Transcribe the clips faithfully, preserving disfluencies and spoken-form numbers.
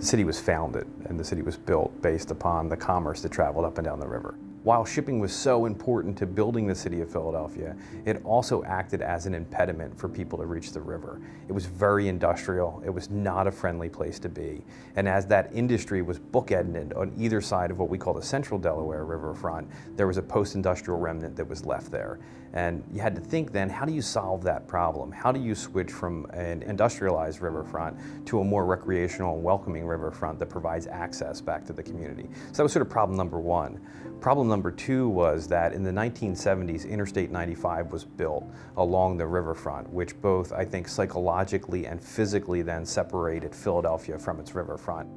The city was founded and the city was built based upon the commerce that traveled up and down the river. While shipping was so important to building the city of Philadelphia, it also acted as an impediment for people to reach the river. It was very industrial, it was not a friendly place to be, and as that industry was bookended on either side of what we call the central Delaware riverfront, there was a post-industrial remnant that was left there. And you had to think then, how do you solve that problem? How do you switch from an industrialized riverfront to a more recreational and welcoming riverfront that provides access back to the community? So that was sort of problem number one. Problem number two was that in the nineteen seventies, Interstate ninety-five was built along the riverfront, which both, I think, psychologically and physically then separated Philadelphia from its riverfront.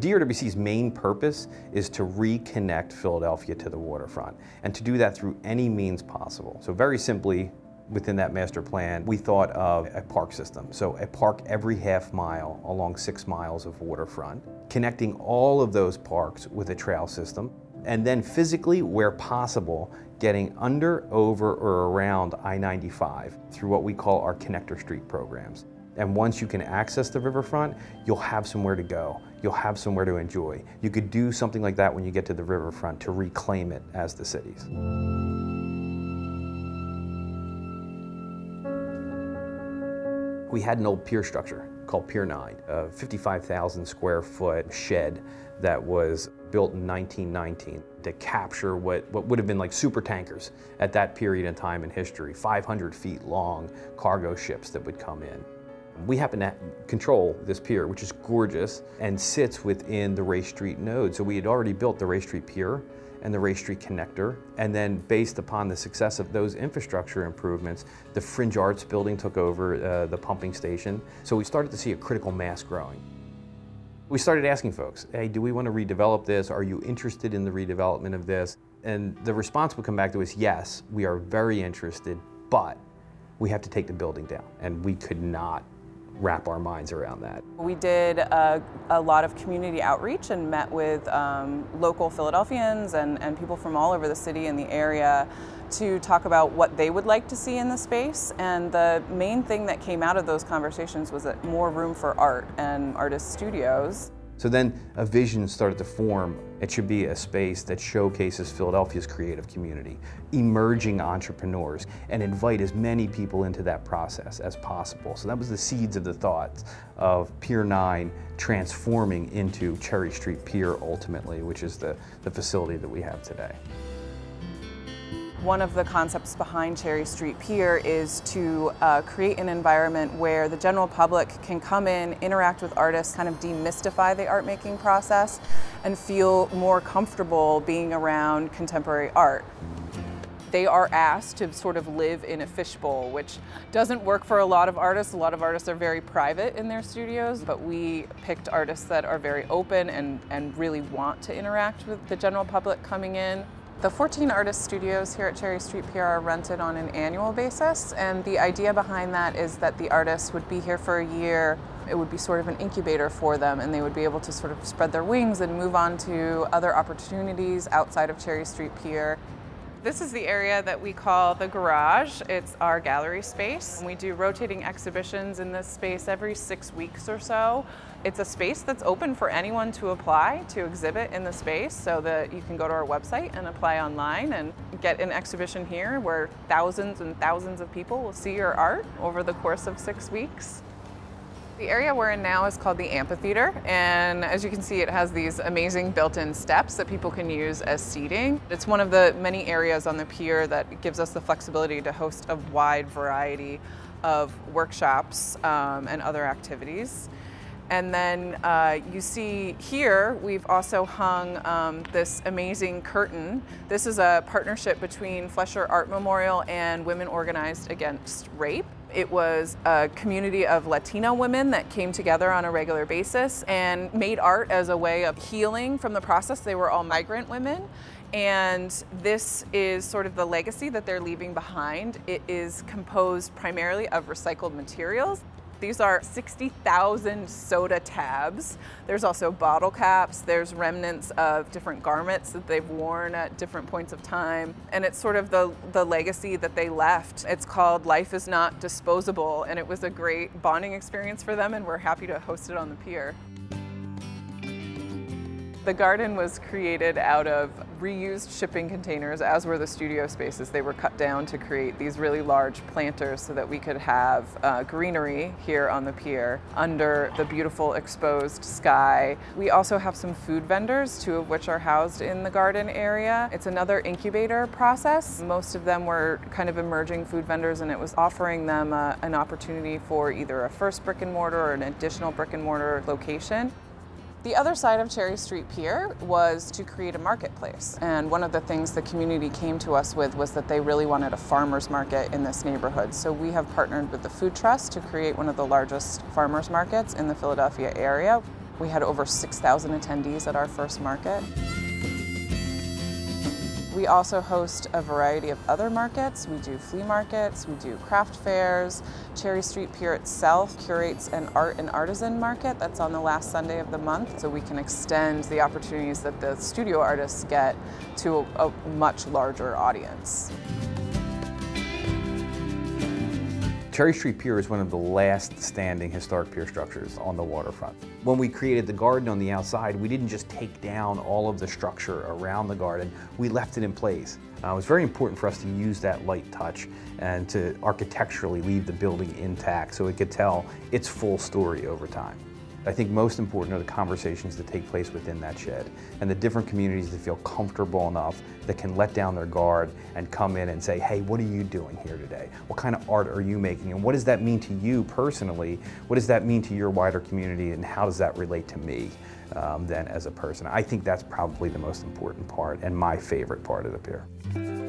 D R W C's main purpose is to reconnect Philadelphia to the waterfront, and to do that through any means possible. So very simply, within that master plan, we thought of a park system. So a park every half mile along six miles of waterfront, connecting all of those parks with a trail system, and then physically, where possible, getting under, over, or around I ninety-five through what we call our Connector Street programs. And once you can access the riverfront, you'll have somewhere to go. You'll have somewhere to enjoy. You could do something like that when you get to the riverfront to reclaim it as the city's. We had an old pier structure called Pier nine, a fifty-five thousand square foot shed that was built in nineteen nineteen to capture what, what would have been like super tankers at that period in time in history, five hundred feet long cargo ships that would come in. We happen to control this pier, which is gorgeous, and sits within the Race Street node. So we had already built the Race Street Pier and the Race Street Connector, and then based upon the success of those infrastructure improvements, the Fringe Arts Building took over uh, the pumping station. So we started to see a critical mass growing. We started asking folks, hey, do we want to redevelop this? Are you interested in the redevelopment of this? And the response would come back to us, yes, we are very interested, but we have to take the building down. And we could not wrap our minds around that. We did a, a lot of community outreach and met with um, local Philadelphians and, and people from all over the city and the area to talk about what they would like to see in the space. And the main thing that came out of those conversations was that more room for art and artist studios. So then a vision started to form. It should be a space that showcases Philadelphia's creative community, emerging entrepreneurs, and invite as many people into that process as possible. So that was the seeds of the thoughts of Pier nine transforming into Cherry Street Pier ultimately, which is the, the facility that we have today. One of the concepts behind Cherry Street Pier is to uh, create an environment where the general public can come in, interact with artists, kind of demystify the art making process, and feel more comfortable being around contemporary art. They are asked to sort of live in a fishbowl, which doesn't work for a lot of artists. A lot of artists are very private in their studios, but we picked artists that are very open and, and really want to interact with the general public coming in. The fourteen artist studios here at Cherry Street Pier are rented on an annual basis, and the idea behind that is that the artists would be here for a year. It would be sort of an incubator for them, and they would be able to sort of spread their wings and move on to other opportunities outside of Cherry Street Pier. This is the area that we call the garage. It's our gallery space. We do rotating exhibitions in this space every six weeks or so. It's a space that's open for anyone to apply to exhibit in the space, so that you can go to our website and apply online and get an exhibition here where thousands and thousands of people will see your art over the course of six weeks. The area we're in now is called the amphitheater, and as you can see, it has these amazing built-in steps that people can use as seating. It's one of the many areas on the pier that gives us the flexibility to host a wide variety of workshops um, and other activities. And then uh, you see here, we've also hung um, this amazing curtain. This is a partnership between Fleisher Art Memorial and Women Organized Against Rape. It was a community of Latina women that came together on a regular basis and made art as a way of healing from the process. They were all migrant women, and this is sort of the legacy that they're leaving behind. It is composed primarily of recycled materials. These are sixty thousand soda tabs. There's also bottle caps. There's remnants of different garments that they've worn at different points of time. And it's sort of the, the legacy that they left. It's called Life is Not Disposable, and it was a great bonding experience for them, and we're happy to host it on the pier. The garden was created out of reused shipping containers, as were the studio spaces. They were cut down to create these really large planters so that we could have uh, greenery here on the pier under the beautiful exposed sky. We also have some food vendors, two of which are housed in the garden area. It's another incubator process. Most of them were kind of emerging food vendors, and it was offering them a, an opportunity for either a first brick and mortar or an additional brick and mortar location. The other side of Cherry Street Pier was to create a marketplace. And one of the things the community came to us with was that they really wanted a farmers market in this neighborhood. So we have partnered with the Food Trust to create one of the largest farmers markets in the Philadelphia area. We had over six thousand attendees at our first market. We also host a variety of other markets. We do flea markets, we do craft fairs. Cherry Street Pier itself curates an art and artisan market that's on the last Sunday of the month, so we can extend the opportunities that the studio artists get to a, a much larger audience. Cherry Street Pier is one of the last standing historic pier structures on the waterfront. When we created the garden on the outside, we didn't just take down all of the structure around the garden, we left it in place. Uh, it was very important for us to use that light touch and to architecturally leave the building intact so it could tell its full story over time. I think most important are the conversations that take place within that shed and the different communities that feel comfortable enough that can let down their guard and come in and say, hey, what are you doing here today? What kind of art are you making? And what does that mean to you personally? What does that mean to your wider community? And how does that relate to me um, then as a person? I think that's probably the most important part and my favorite part of the pier.